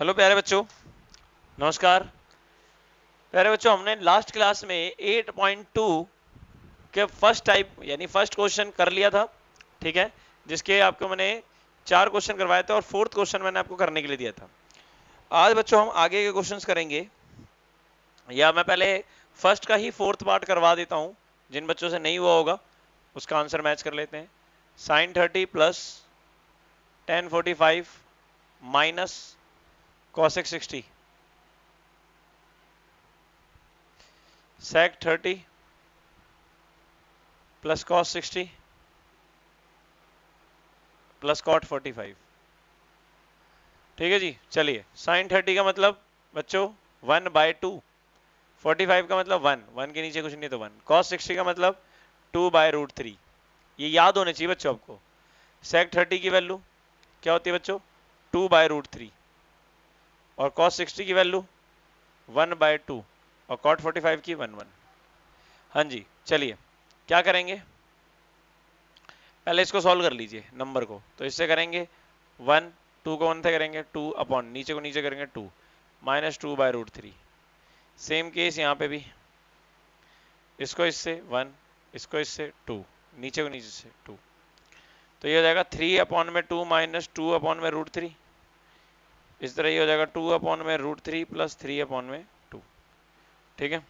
Hello प्यारे बच्चों, नमस्कार। प्यारे बच्चों, हमने लास्ट क्लास में 8.2 के फर्स्ट टाइप यानी फर्स्ट क्वेश्चन कर लिया था, ठीक है, जिसके आपको मैंने 4 क्वेश्चन करवाए थे और फोर्थ क्वेश्चन मैंने आपको करने के लिए दिया था। आज बच्चों हम आगे के क्वेश्चंस करेंगे, या मैं पहले फर्स्ट का ही फोर्थ पार्ट करवा देता हूँ। जिन बच्चों से नहीं हुआ होगा उसका आंसर मैच कर लेते हैं। Sine 30 plus 1045 minus cosec 60 sec 30 plus cos 60 plus cot 45, ठीक है जी। चलिए, साइन 30 का मतलब बच्चों 1/2, 45 का मतलब 1 के नीचे कुछ नहीं तो 1, कॉस 60 का मतलब 2/3। ये याद होने चाहिए बच्चों आपको। सेक 30 की वैल्यू क्या होती है बच्चों? 2/3, और कॉस 60 की वैल्यू 1/2 और कॉट 45 की 1/1। हाँ जी, चलिए क्या करेंगे, पहले इसको सॉल्व कर लीजिए नंबर को। तो इससे करेंगे 1, 2 को 1 से करेंगे 2 अपॉन नीचे को नीचे करेंगे 2 माइनस 2/3। सेम केस यहाँ पे भी, इसको इससे 1, इसको इससे 2, नीचे को नीचे से 2। तो ये हो जाएगा 3/2 माइनस 2/√3। इस तरह ये हो जाएगा 2/√3 प्लस 3/2, ठीक है।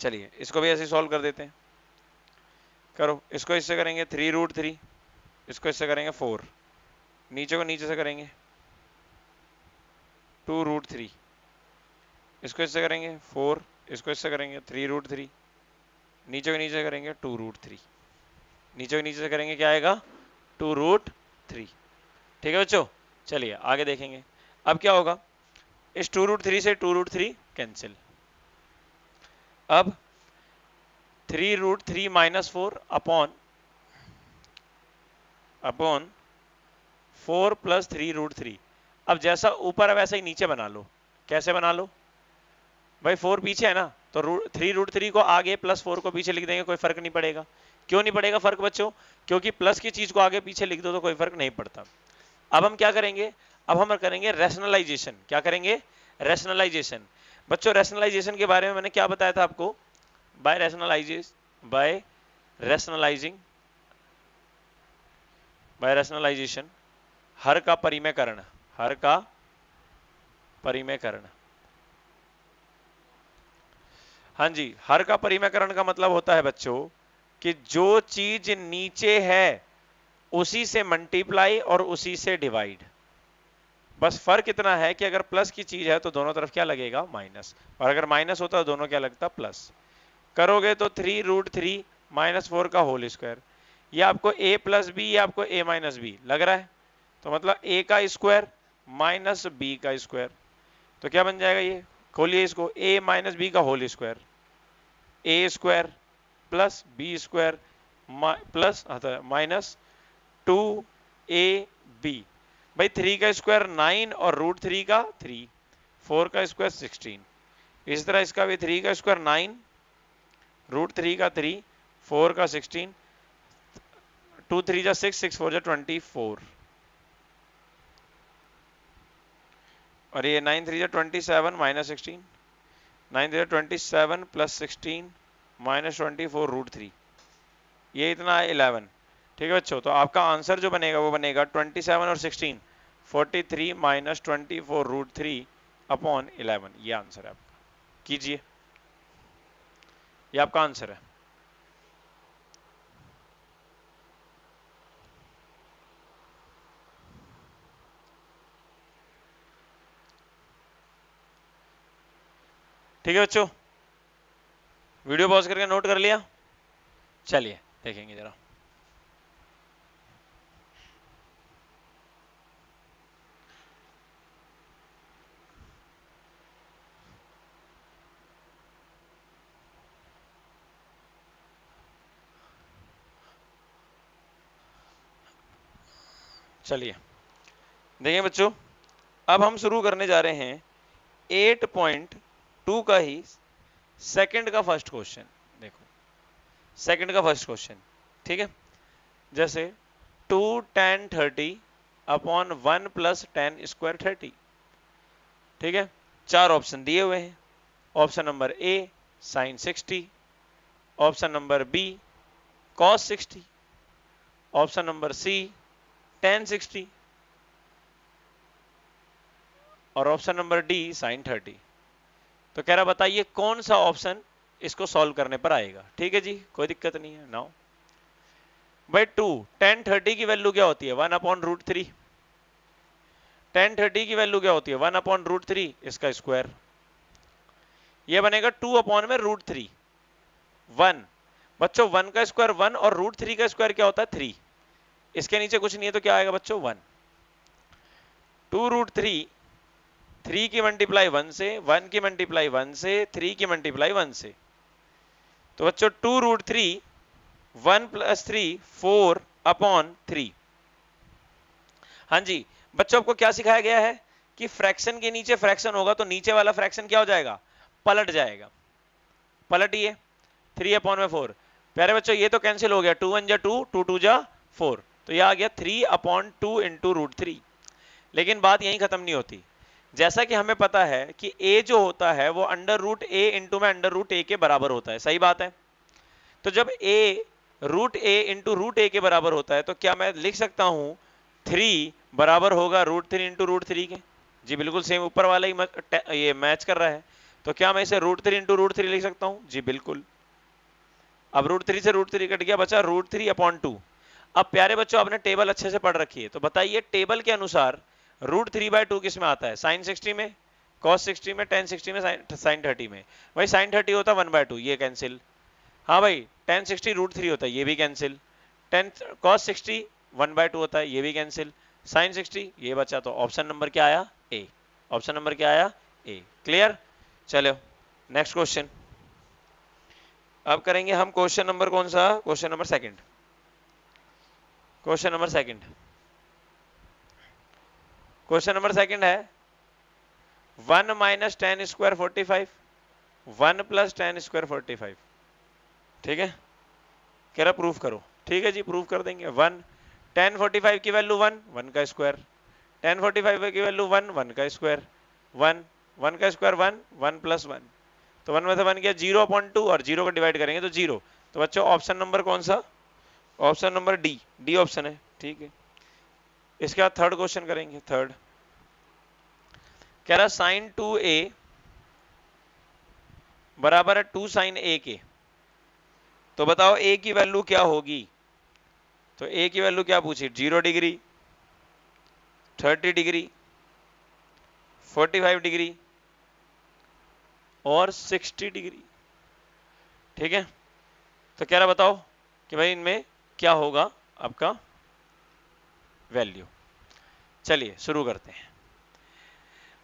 चलिए इसको भी ऐसे सॉल्व कर देते हैं। करो, इसको इससे करेंगे 3/√3, इसको इससे करेंगे 4, नीचे को नीचे से करेंगे 2/√3, इसको इससे करेंगे 4, इसको इससे करेंगे 3/√3, नीचे को नीचे करेंगे 2/√3, नीचे को नीचे से करेंगे क्या आएगा 2/√3, ठीक है बच्चों। चलिए आगे देखेंगे अब क्या होगा। इस 2/√3 से 2/√3 कैंसिल। अब 3/√3 माइनस 4 अपॉन 4 प्लस 3/√3। अब जैसा ऊपर है वैसा ही नीचे बना लो। कैसे बना लो भाई? 4 पीछे है ना, तो 3/√3 को आगे प्लस 4 को पीछे लिख देंगे, कोई फर्क नहीं पड़ेगा। क्यों नहीं पड़ेगा फर्क बच्चों? क्योंकि प्लस की चीज को आगे पीछे लिख दो तो कोई फर्क नहीं पड़ता। अब हम क्या करेंगे, अब हम करेंगे रैशनलाइजेशन। क्या करेंगे? रैशनलाइजेशन। बच्चों रैशनलाइजेशन के बारे में मैंने क्या बताया था आपको? बाय रैशनलाइजेशन हर का परिमेयकरण। हाँ जी, हर का परिमेयकरण का मतलब होता है बच्चों कि जो चीज नीचे है उसी से मल्टीप्लाई और उसी से डिवाइड। बस फर्क इतना है कि अगर प्लस की चीज है तो दोनों तरफ क्या लगेगा? माइनस, और अगर माइनस होता तो दोनों क्या लगता? प्लस। करोगे तो 3/√3 माइनस 4 का होल स्क्वायर, ये आपको a प्लस बी या आपको a माइनस बी लग रहा है, तो मतलब a का स्क्वायर माइनस बी का स्क्वायर। तो क्या बन जाएगा ये? खोलिए इसको, a माइनस बी का होल स्क्वायर, ए square plus B square plus minus 2ab। भाई 3 का स्क्वायर 9 और √3 का 3, 4 का स्क्वायर 16। इस तरह इसका भी 3 का स्क्वायर 9, √3 का 3, 4 का 16, 2×3 जा 6, 6×4 जा 24, और ये 9×3 जा 27 माइनस 16, 9×3 जा 27 प्लस 16 माइनस 24 √3, ये इतना 11, ठीक है बच्चों। तो आपका आंसर जो बनेगा वो बनेगा 27 और 16, 43 माइनस 24 √3 अपॉन 11। ये आंसर है आपका। कीजिए, ये आपका आंसर है। ठीक है बच्चों, वीडियो पॉज करके नोट कर लिया। चलिए देखेंगे जरा। चलिए देखिए बच्चों, अब हम शुरू करने जा रहे हैं 8.2 का ही सेकंड का फर्स्ट क्वेश्चन। देखो सेकंड का फर्स्ट क्वेश्चन, ठीक है। जैसे 2 tan 30 upon 1 plus tan square 30 ठीक है, चार ऑप्शन दिए हुए हैं। Option number A sine 60, option number B cos 60, option number C tan 60 और ऑप्शन नंबर डी साइन 30। तो कह रहा बताइए कौन सा ऑप्शन इसको सॉल्व करने पर आएगा। ठीक है जी, कोई दिक्कत नहीं है। नाउ भाई 10 30 की वैल्यू क्या होती है? 1/√3। 10 30 की वैल्यू क्या होती है? 1/√3 इसका स्क्वायर। ये बनेगा 2/√3 1। बच्चों 1 का स्क्वायर 1 और √3 का स्क्वायर क्या होता है? 3। इसके नीचे कुछ नहीं है तो क्या आएगा बच्चों? 1। 2√3, 3 की मल्टीप्लाई 1 से, 1 की मल्टीप्लाई 1 से, 3 की मल्टीप्लाई 1 से। तो बच्चों 2√3 1 + 3 4/3। हाँ जी बच्चों, आपको क्या सिखाया गया है कि फ्रैक्शन के नीचे फ्रैक्शन होगा तो नीचे वाला फ्रैक्शन क्या हो जाएगा? पलट जाएगा। पलटिए 3/4। प्यारे बच्चों ये तो कैंसिल हो गया, 2 1 जा 2, 2 2 जा 4, तो ये आ गया 3/2 इंटू √3। लेकिन बात यहीं खत्म नहीं होती। जैसा कि हमें पता है कि a जो होता है वो √a इंटू में √a के बराबर होता है, सही बात है। तो जब a √a इंटू √a के बराबर होता है तो क्या मैं लिख सकता हूं 3 बराबर होगा √3 इंटू √3 के? जी बिल्कुल, सेम ऊपर वाला ही ये मैच कर रहा है। तो क्या मैं इसे √3 इंटू √3 लिख सकता हूं? जी बिल्कुल। अब √3 से √3 कट गया, बचा √3/2। अब प्यारे बच्चों आपने टेबल अच्छे से पढ़ रखी है तो बताइए टेबल के अनुसार √3/2 किसमें आता है? साइन 60 में, कॉस 60 में, टेन 60 में, साइन 30 में। भाई साइन 30 होता 1/2, ये कैंसिल। हाँ भाई टेन 60 √3 होता है, ये भी कैंसिल। टेन कॉस 60 1/2 होता है, ये भी कैंसिल। साइन 60 ये बचा, तो ऑप्शन नंबर क्या आया? ए। ऑप्शन नंबर क्या आया? ए। क्लियर। चलो नेक्स्ट क्वेश्चन अब करेंगे हम। क्वेश्चन नंबर कौन सा? Question number second. Question number second, question number second है 1 - tan² 45 1 + tan² 45। ठीक है, कह रहा प्रूफ करो। ठीक है जी, प्रूफ कर देंगे। 1 tan 45 की वैल्यू 1, 1 का स्क्वायर। tan 45 की वैल्यू 1, 1 का स्क्वायर। 1 1 का स्क्वायर 1, 1 + 1, तो 1 में से 1 गया 0/2 और 0 को डिवाइड करेंगे तो 0। तो बच्चों ऑप्शन नंबर कौन सा? Option number D. D option है। ठीक है, इसके बाद थर्ड क्वेश्चन करेंगे। थर्ड कह रहा sin 2a बराबर है 2 sin a के। तो बताओ a की वैल्यू क्या होगी? तो a की वैल्यू क्या पूछी? 0 डिग्री, 30 डिग्री, 45 डिग्री और 60 डिग्री। ठीक है, तो कह रहा बताओ कि भाई इनमें क्या होगा आपका वैल्यू। चलिए शुरू करते हैं।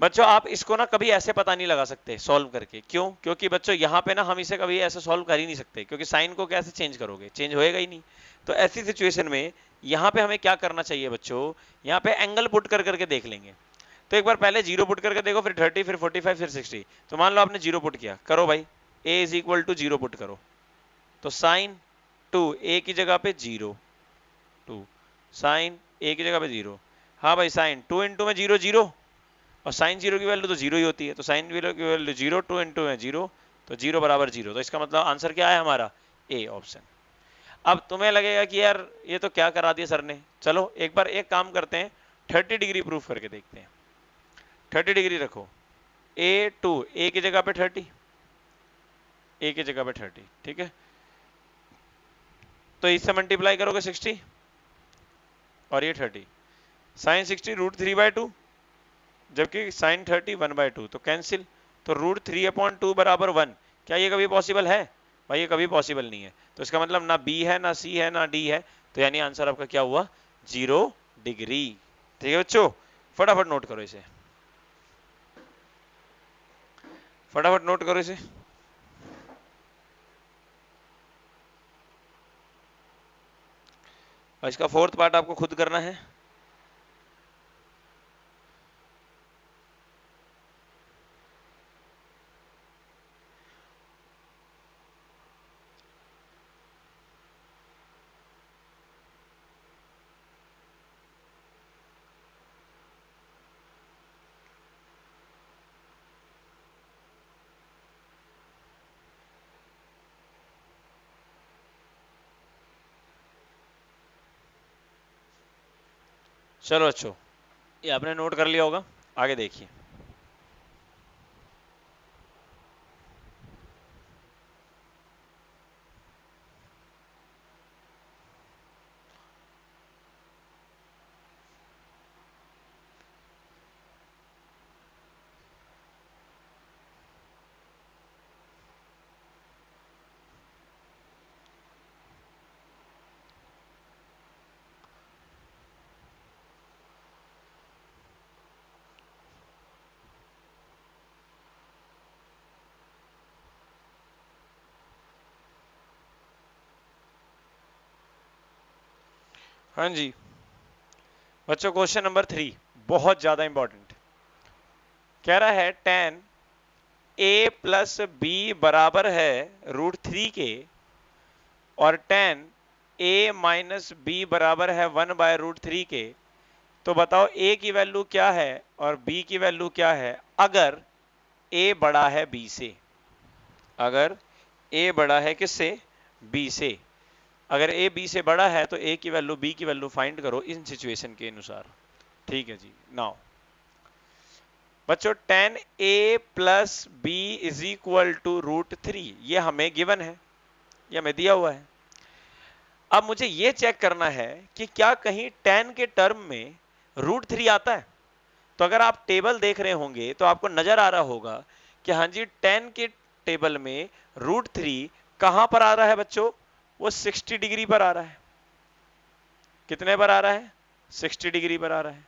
बच्चों आप इसको ना कभी ऐसे पता नहीं लगा सकते सॉल्व करके। क्यों? क्योंकि बच्चों यहाँ पे ना हम इसे कभी ऐसे सॉल्व कर ही नहीं सकते, क्योंकि साइन को कैसे चेंज करोगे? चेंज होएगा ही नहीं। तो ऐसी सिचुएशन में यहाँ पे हमें क्या करना चाहिए बच्चों? यहाँ पे एंगल पुट कर करके देख लेंगे। तो एक बार पहले 0 पुट करके देखो, फिर 30, फिर 45, फिर 60। तो मान लो आपने 0 पुट किया, करो भाई a = 0 पुट करो। तो sin 2a की जगह पे 0, 2 sin a की जगह पे 0। हाँ भाई sin 2 इंटू में 0 0 और sin 0 की वैल्यू तो 0 ही होती है, तो sin 0 की वैल्यू 0, 2 इंटू में 0, तो 0 बराबर 0। तो इसका मतलब आंसर क्या है हमारा? A option. अब तुम्हें लगेगा कि यार ये तो क्या करा दिया सर ने। चलो एक बार एक काम करते हैं, 30 डिग्री प्रूफ करके देखते हैं। 30 डिग्री रखो, a की जगह पे 30, a की जगह पे 30। ठीक है, तो इससे मल्टीप्लाई करोगे 60 और ये 30। साइन 60 √3/2 जबकि साइन 30 1/2, तो कैंसिल। तो √3/2 बराबर 1। क्या ये कभी पॉसिबल है? भाई ये कभी पॉसिबल नहीं है। तो इसका मतलब ना b है, ना c है, ना d है। तो यानी आंसर आपका क्या हुआ? 0 डिग्री। ठीक है बच्चों, फटाफट नोट करो इसे, फटाफट नोट करो इसे। और इसका फोर्थ पार्ट आपको खुद करना है। चलो अच्छो, ये आपने नोट कर लिया होगा। आगे देखिए, हाँ जी बच्चों, क्वेश्चन नंबर 3 बहुत ज्यादा इंपॉर्टेंट कह रहा है। tan a प्लस b बराबर है √3 के, और tan a माइनस बी बराबर है 1/√3 के। तो बताओ a की वैल्यू क्या है और b की वैल्यू क्या है अगर a बड़ा है b से। अगर a बड़ा है किससे? b से। अगर ए बी से बड़ा है तो ए की वैल्यू बी की वैल्यू फाइंड करो इन सिचुएशन के अनुसार। ठीक है जी। नाउ बच्चों, tan a plus B is equal to √3 ये हमें गिवन है, ये हमें दिया हुआ है। अब मुझे ये चेक करना है कि क्या कहीं tan के टर्म में √3 आता है। तो अगर आप टेबल देख रहे होंगे तो आपको नजर आ रहा होगा कि हाँ जी, tan के टेबल में √3 कहां पर आ रहा है बच्चों? वो 60 डिग्री पर आ रहा है। कितने पर आ रहा है? 60 डिग्री पर आ रहा है।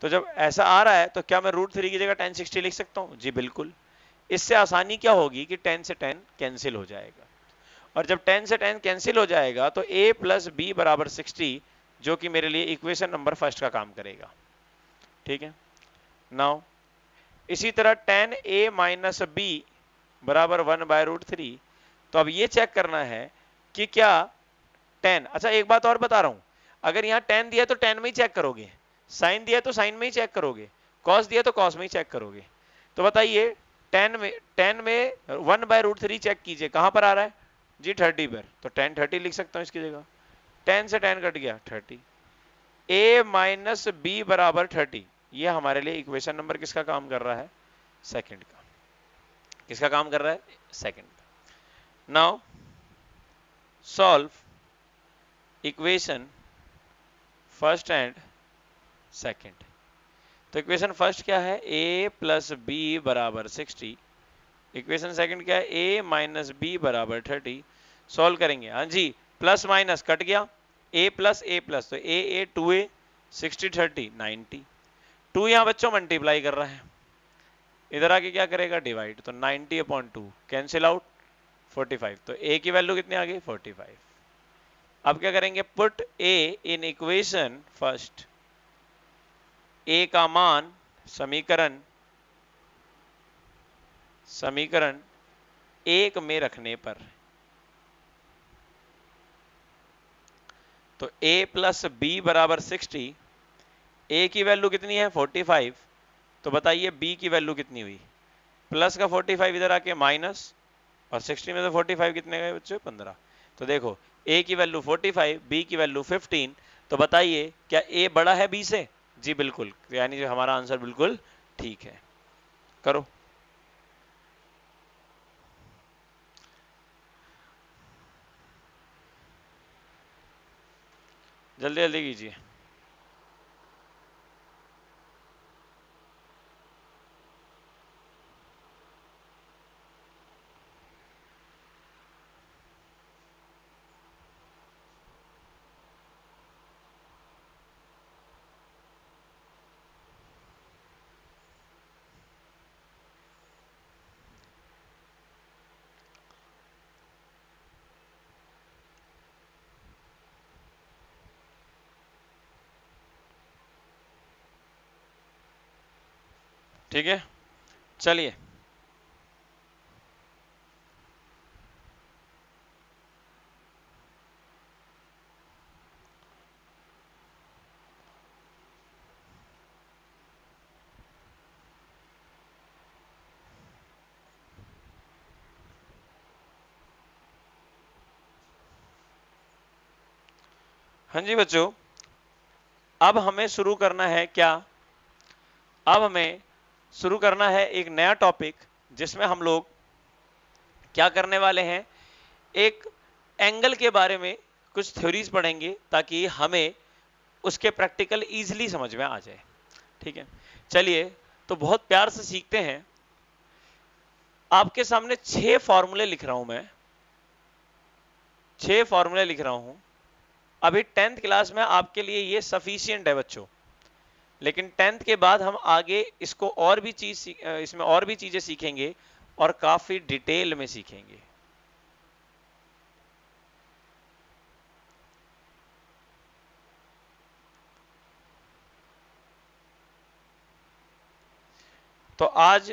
तो जब ऐसा आ रहा है तो क्या मैं √3 की जगह tan 60 लिख सकता हूं? जी बिल्कुल। इससे आसानी क्या होगी कि tan से tan कैंसिल हो जाएगा, और जब tan से tan कैंसिल हो जाएगा तो a प्लस बी बराबर 60, जो कि मेरे लिए इक्वेशन नंबर 1 का काम करेगा। ठीक है। नाउ इसी तरह tan a माइनस बी बराबर 1/√3। तो अब ये चेक करना है कि क्या tan, अच्छा एक बात और बता रहा हूं, अगर यहाँ tan दिया तो tan में ही चेक करोगे, sin दिया तो sin में ही चेक करोगे, cos दिया तो cos में ही चेक करोगे। तो बताइए tan में 1/√3 चेक कीजिए कहां पर आ रहा है? जी 30 पर। तो tan 30 लिख सकता हूं इसकी जगह। tan से tan कट गया 30, a माइनस बी बराबर 30। ये हमारे लिए इक्वेशन नंबर किसका काम कर रहा है? सेकंड का। किसका काम कर रहा है? सेकंड का। Now solve equation first and second। तो equation first क्या है? a प्लस बी बराबर 60। equation second क्या है? a माइनस बी बराबर 30। सॉल्व करेंगे। हाँ जी, प्लस माइनस कट गया, a प्लस तो a 2a 60 30 90। 2 यहाँ बच्चों मल्टीप्लाई कर रहा है, इधर आके क्या करेगा? डिवाइड। तो 90/2 कैंसिल आउट 45। तो a की वैल्यू कितनी आ गई? 45। अब क्या करेंगे? Put a in equation first. a का मान समीकरण 1 में रखने पर, तो a प्लस बी बराबर 60, a की वैल्यू कितनी है? 45। तो बताइए b की वैल्यू कितनी हुई? प्लस का 45 इधर आके माइनस, और 60 में तो 45 कितने गए बच्चों? 15। तो देखो a की वैल्यू 45, b की वैल्यू 15। तो बताइए क्या a बड़ा है b से? जी बिल्कुल, यानी जो हमारा आंसर बिल्कुल ठीक है। करो जल्दी जल्दी कीजिए। ठीक है, चलिए हाँ जी बच्चों, अब हमें शुरू करना है क्या? अब हमें शुरू करना है एक नया टॉपिक, जिसमें हम लोग क्या करने वाले हैं, एक एंगल के बारे में कुछ थ्योरीज पढ़ेंगे ताकि हमें उसके प्रैक्टिकल इजीली समझ में आ जाए। ठीक है, चलिए तो बहुत प्यार से सीखते हैं। आपके सामने 6 फॉर्मूले लिख रहा हूं मैं, 6 फॉर्मूले लिख रहा हूं। अभी 10th क्लास में आपके लिए ये सफिशिएंट है बच्चों, लेकिन 10th के बाद हम आगे इसको और भी चीज, इसमें और भी चीजें सीखेंगे और काफी डिटेल में सीखेंगे। तो आज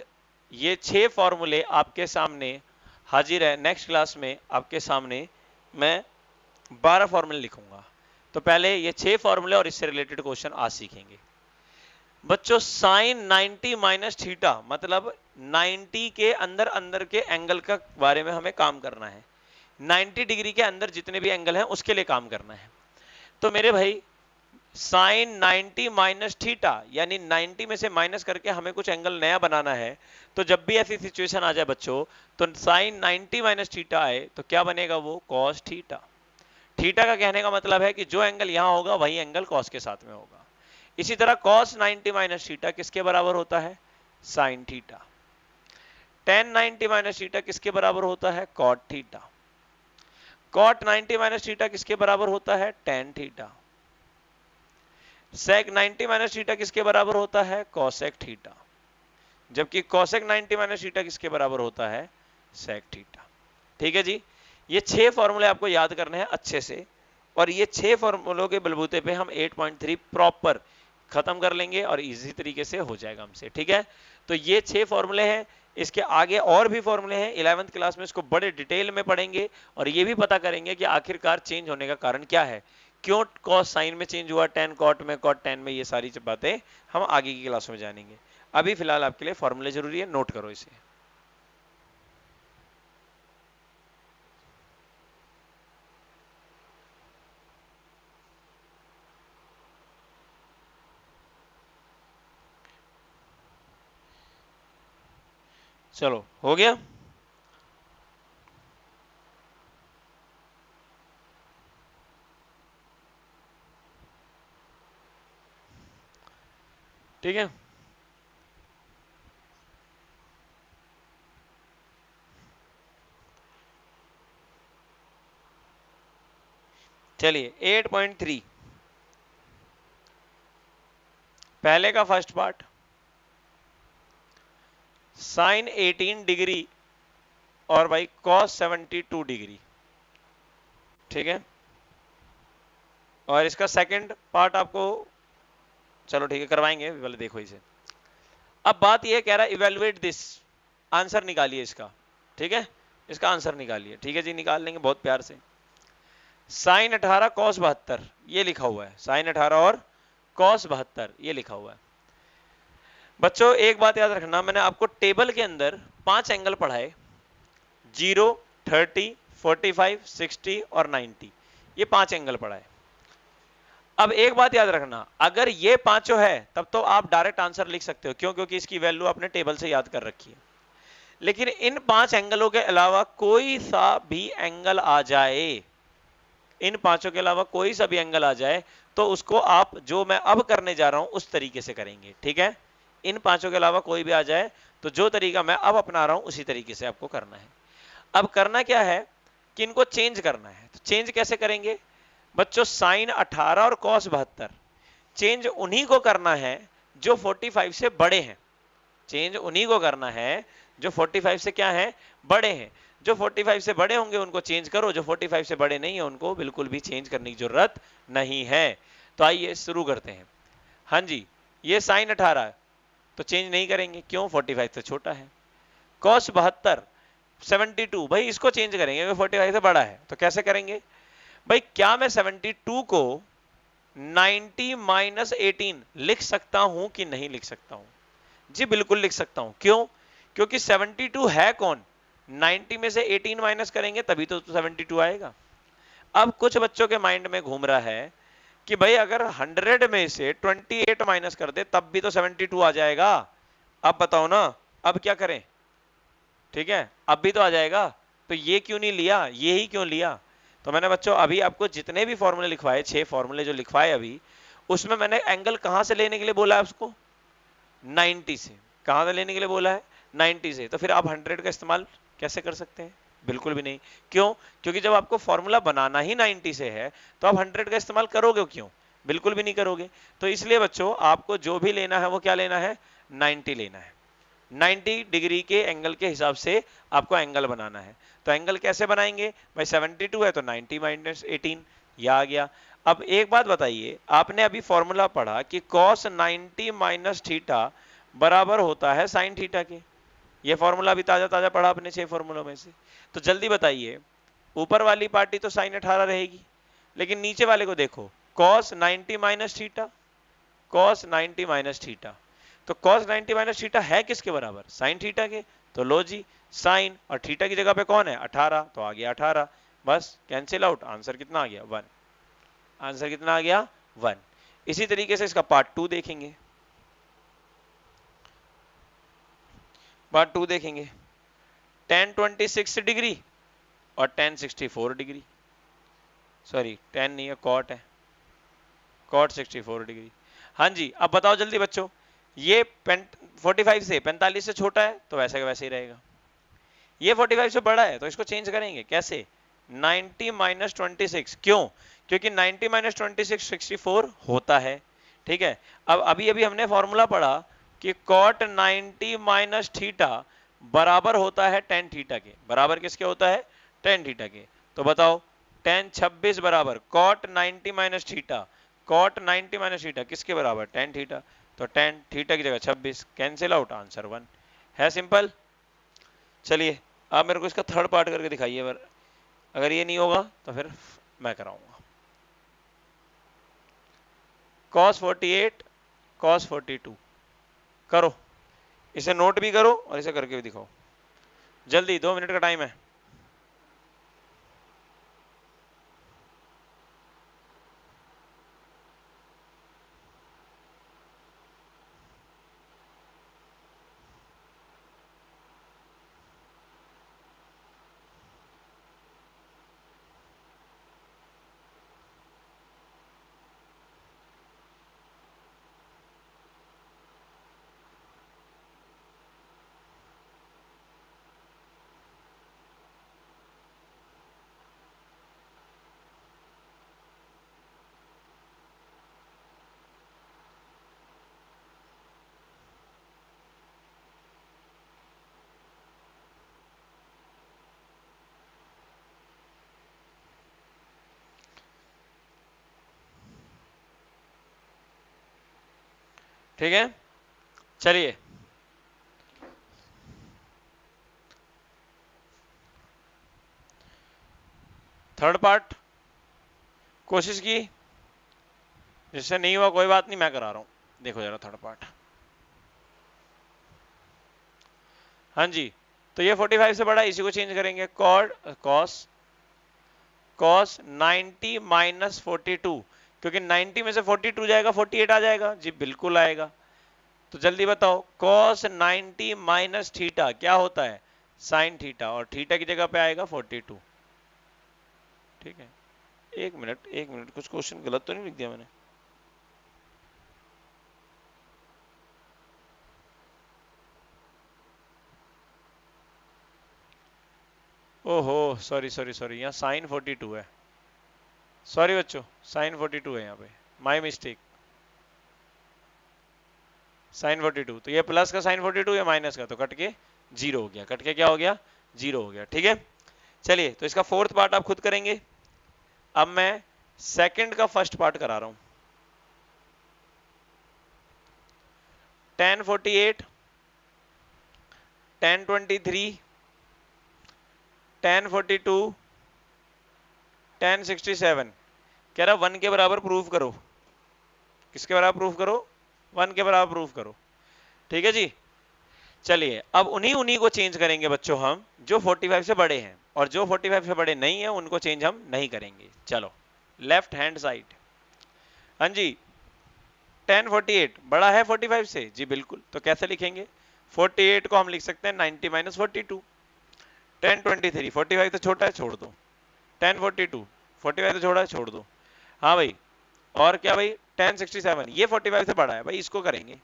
ये 6 फॉर्मूले आपके सामने हाजिर है। नेक्स्ट क्लास में आपके सामने मैं 12 फॉर्मूले लिखूंगा। तो पहले ये 6 फॉर्मूले और इससे रिलेटेड क्वेश्चन आज सीखेंगे बच्चों। साइन 90 माइनस थीटा, मतलब 90 के अंदर अंदर के एंगल का बारे में हमें काम करना है। 90 डिग्री के अंदर जितने भी एंगल हैं उसके लिए काम करना है। तो मेरे भाई साइन 90 माइनस थीटा, यानी 90 में से माइनस करके हमें कुछ एंगल नया बनाना है। तो जब भी ऐसी सिचुएशन आ जाए बच्चों, तो साइन 90 माइनस थीटा आए तो क्या बनेगा, वो कॉस थीटा। थीटा का कहने का मतलब है कि जो एंगल यहाँ होगा वही एंगल कॉस के साथ में होगा। इसी तरह cos 90 माइनस थीटा किसके बराबर होता है, sin theta. tan 90 minus theta किसके बराबर होता है, cot theta. cot 90 minus theta किसके बराबर होता है, tan theta. sec 90 minus theta किसके बराबर होता है, cosec थीटा। जबकि cosec 90 माइनस थीटा किसके बराबर होता है, sec थीटा। ठीक है जी, ये 6 फॉर्मूले आपको याद करने हैं अच्छे से, और ये 6 फॉर्मूलों के बलबूते पे हम 8.3 प्रॉपर खत्म कर लेंगे और इजी तरीके से हो जाएगा हमसे। ठीक है, तो ये 6 फॉर्मूले हैं, इसके आगे और भी फॉर्मूले हैं। 11th क्लास में इसको बड़े डिटेल में पढ़ेंगे और ये भी पता करेंगे कि आखिरकार चेंज होने का कारण क्या है, क्यों कॉस साइन में चेंज हुआ, टेन कॉट में, कॉट टेन में। ये सारी बातें हम आगे की क्लास में जानेंगे। अभी फिलहाल आपके लिए फॉर्मूले जरूरी है, नोट करो इसे। चलो, हो गया। ठीक है, चलिए 8.3 पहले का फर्स्ट पार्ट, साइन 18 डिग्री और भाई कॉस 72 डिग्री। ठीक है, और इसका सेकंड पार्ट आपको, चलो ठीक है, करवाएंगे पहले देखो इसे। अब बात यह कह रहा है इवेल्युएट दिस, आंसर निकालिए इसका। ठीक है, इसका आंसर निकालिए। ठीक है जी, निकाल लेंगे बहुत प्यार से। साइन 18 कॉस 72 ये लिखा हुआ है, साइन 18 और कॉस 72 ये लिखा हुआ है। बच्चों एक बात याद रखना, मैंने आपको टेबल के अंदर 5 एंगल पढ़ाए, 0, 30, 45, 60 और 90, ये 5 एंगल पढ़ाए। अब एक बात याद रखना, अगर ये पांचों है तब तो आप डायरेक्ट आंसर लिख सकते हो, क्यों, क्योंकि इसकी वैल्यू आपने टेबल से याद कर रखी है। लेकिन इन 5 एंगलों के अलावा कोई सा भी एंगल आ जाए, इन पांचों के अलावा कोई सा भी एंगल आ जाए, तो उसको आप, जो मैं अब करने जा रहा हूं, उस तरीके से करेंगे। ठीक है, इन पांचों के अलावा कोई भी आ जाए तो जो तरीका मैं अब अपना रहा हूं उसी तरीके से आपको करना है। अब करना क्या है कि इनको चेंज करना है। तो चेंज कैसे करेंगे बच्चों, साइन 18 और कॉस 72 चेंज उन्हीं को करना है जो 45 से बड़े हैं। चेंज उन्हीं को करना है जो 45 से क्या है, बड़े हैं। जो 45 से बड़े होंगे उनको चेंज करो, जो 45 से बड़े नहीं है उनको बिल्कुल भी चेंज करने की जरूरत नहीं है। तो आइए शुरू करते हैं। हाँ जी, ये साइन 18 तो चेंज नहीं करेंगे, क्यों, 45 से छोटा है। cos 72 72 भाई इसको चेंज करेंगे, 45 से बड़ा है। तो कैसे करेंगे भाई, क्या मैं 72 को 90 माइनस 18 लिख सकता हूं कि नहीं लिख सकता हूं? जी बिल्कुल लिख सकता हूं, क्यों, क्योंकि 72 है कौन, 90 में से 18 माइनस करेंगे तभी तो 72 आएगा। अब कुछ बच्चों के माइंड में घूम रहा है कि भाई अगर 100 में से 28 माइनस कर दे तब भी तो 72 आ जाएगा। अब बताओ ना, अब क्या करें? ठीक है, अब भी तो आ जाएगा, तो ये क्यों नहीं लिया, ये ही क्यों लिया? तो मैंने बच्चों अभी आपको जितने भी फॉर्मूले लिखवाए, 6 फॉर्मूले जो लिखवाए अभी, उसमें मैंने एंगल कहां से लेने के लिए बोला है उसको? 90 से। कहां से लेने के लिए बोला है? 90 से। तो फिर आप 100 का इस्तेमाल कैसे कर सकते हैं? बिल्कुल भी नहीं। क्यों? क्योंकि जब आपको फॉर्मूला बनाना ही 90 से है तो आप 100 का इस्तेमाल करोगे क्यों? बिल्कुल भी नहीं करोगे। तो इसलिए बच्चों आपको जो भी लेना है वो क्या लेना है? 90 लेना है। 90 डिग्री के एंगल के हिसाब से आपको एंगल बनाना है। तो एंगल कैसे बनाएंगे भाई? 72 है तो 90 माइनस 18, यह आ गया। अब एक बात बताइए, आपने अभी फॉर्मूला पढ़ा कि cos 90 माइनस थीटा बराबर होता है sin थीटा के। ये फॉर्मूला अभी ताजा ताजा पढ़ा अपने 6 फॉर्मूलों में से। तो जल्दी बताइए, ऊपर वाली पार्टी तो sin 18 रहेगी, लेकिन नीचे वाले को देखो, cos 90 minus theta, cos 90 minus theta. तो cos 90 माइनस थीटा है किसके बराबर? sin थीटा के। तो लो जी, sin और थीटा की जगह पे कौन है? 18, तो आ गया 18। बस कैंसिल आउट, आंसर कितना आ गया? 1। आंसर कितना आ गया? 1। इसी तरीके से इसका पार्ट 2 देखेंगे, पार्ट 2 देखेंगे। tan 26 डिग्री और tan 64 डिग्री, सॉरी tan नहीं है, cot है, cot 64 डिग्री। हाँ जी, अब बताओ जल्दी बच्चों, ये 45 से 45 से छोटा है तो वैसे का वैसे ही रहेगा। ये 45 से बड़ा है तो इसको चेंज करेंगे कैसे? 90 माइनस 26, क्यों? क्योंकि 90 माइनस 26 64 होता है। ठीक है, अब अभी अभी हमने फॉर्मूला पढ़ा कि cot 90 माइनस थीटा बराबर होता है tan थीटा के। बराबर किसके होता है? tan थीटा के। तो बताओ tan 26 बराबर cot 90 minus theta, cot 90 minus theta किसके बराबर? tan theta. तो tan थीटा की जगह 26, कैंसिल आउट, आंसर 1 है, सिंपल। चलिए आप मेरे को इसका थर्ड पार्ट करके दिखाइए, अगर ये नहीं होगा तो फिर मैं कराऊंगा। cos 48 cos 42 करो, इसे नोट भी करो और इसे करके भी दिखाओ। जल्दी, 2 मिनट का टाइम है। ठीक है, चलिए थर्ड पार्ट कोशिश की, जिससे नहीं हुआ कोई बात नहीं, मैं करा रहा हूं। देखो जरा थर्ड पार्ट। हाँ जी, तो ये 45 से बड़ा, इसी को चेंज करेंगे। cos 90 माइनस 42, क्योंकि 90 में से 42 जाएगा, 48 आ जाएगा जी, बिल्कुल आएगा। तो जल्दी बताओ cos 90 माइनस थीटा क्या होता है? sin थीटा, और थीटा की जगह पे आएगा 42। ठीक है, एक मिनट, कुछ क्वेश्चन गलत तो नहीं लिख दिया मैंने? ओहो, सॉरी, यहाँ sin 42 है, सॉरी बच्चों, sin 42 है यहाँ पे, माई मिस्टेक, sin 42। तो ये प्लस का sin 42 या माइनस का, तो कट के 0 हो गया, कट के क्या हो गया? 0 हो गया। ठीक है, चलिए, तो इसका फोर्थ पार्ट आप खुद करेंगे। अब मैं सेकंड का फर्स्ट पार्ट करा रहा हूं। tan 48 tan 23 tan 42 tan 67 कह रहा 1 के बराबर प्रूफ करो। किसके बराबर प्रूफ करो? 1 के बराबर प्रूफ करो। ठीक है जी, चलिए अब उन्हीं को चेंज करेंगे बच्चों हम, जो 45 से बड़े हैं, और जो 45 से बड़े नहीं हैं उनको चेंज हम नहीं करेंगे। चलो लेफ्ट हैंड साइड, हाँ जी 1048 बड़ा है 45 से, जी बिल्कुल। तो कैसे लिखेंगे 48 को हम लिख सकते हैं 90 माइनस 42, 1023 45 तो छोटा है छोड़ दो, 1042 45 तो छोटा है छोड़ दो, हाँ भाई और क्या भाई 1067 ये 45 से बड़ा है भाई, इसको करेंगे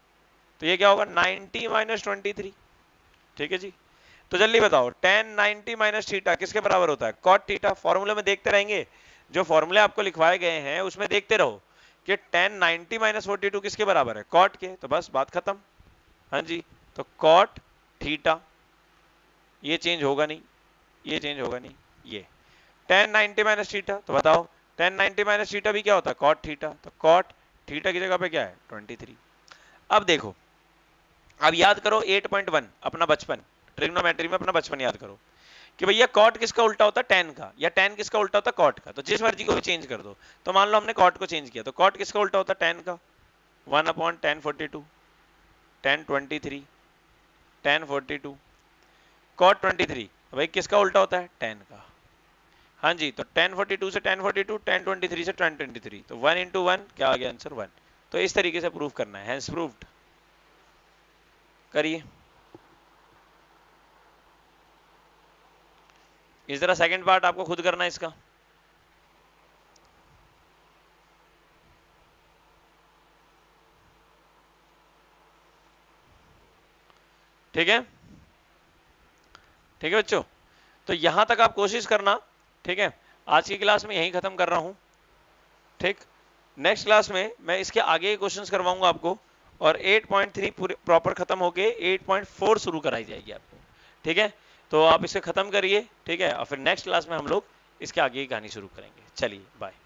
तो ये क्या होगा 90 माइनस 23, ठीक है जी। तो जल्दी बताओ 1090 माइनस थीटा किसके बराबर होता है, कॉट थीटा। फॉर्मूले में देखते रहेंगे, जो फॉर्मूले आपको लिखवाए गए हैं उसमें देखते रहो कि 1090 माइनस 42 किसके बराबर है, कॉट के, तो बस बात खत्म। हाँ जी तो कॉट थीटा ये चेंज होगा नहीं, ये चेंज होगा नहीं, ये 1090 माइनस थीटा, तो बताओ 1090 माइनस थीटा भी क्या होता है कॉट थीटा, तो कॉट थीटा की जगह पे क्या है 23। अब देखो, अब याद करो 8.1 अपना बचपन, ट्रिग्नोमेट्री में अपना बचपन याद करो कि भैया कॉट किसका उल्टा होता है टेन का, या टेन किसका उल्टा होता है कॉट का, तो जिस मर्जी को भी चेंज कर दो। तो मान लो हमने कॉट को चेंज किया तो कॉट किसका उल्टा होता है टेन का, 1/1042 1023 1042 कॉट 23 भाई किसका उल्टा होता है टेन का, हाँ जी तो 1042 से 1042 1023 से 1023 तो 1 into 1 क्या आ गया आंसर 1। तो इस तरीके से प्रूफ करना है, हैंस प्रूव्ड करिए। इस तरह सेकंड पार्ट आपको खुद करना है इसका। ठीक है, ठीक है बच्चों, तो यहां तक आप कोशिश करना, ठीक है। आज की क्लास में यहीं खत्म कर रहा हूं, ठीक। नेक्स्ट क्लास में मैं इसके आगे के क्वेश्चंस करवाऊंगा आपको, और 8.3 पूरे प्रॉपर खत्म होके 8.4 शुरू कराई जाएगी आपको, ठीक है। तो आप इसे खत्म करिए, ठीक है, और फिर नेक्स्ट क्लास में हम लोग इसके आगे की कहानी शुरू करेंगे। चलिए बाय।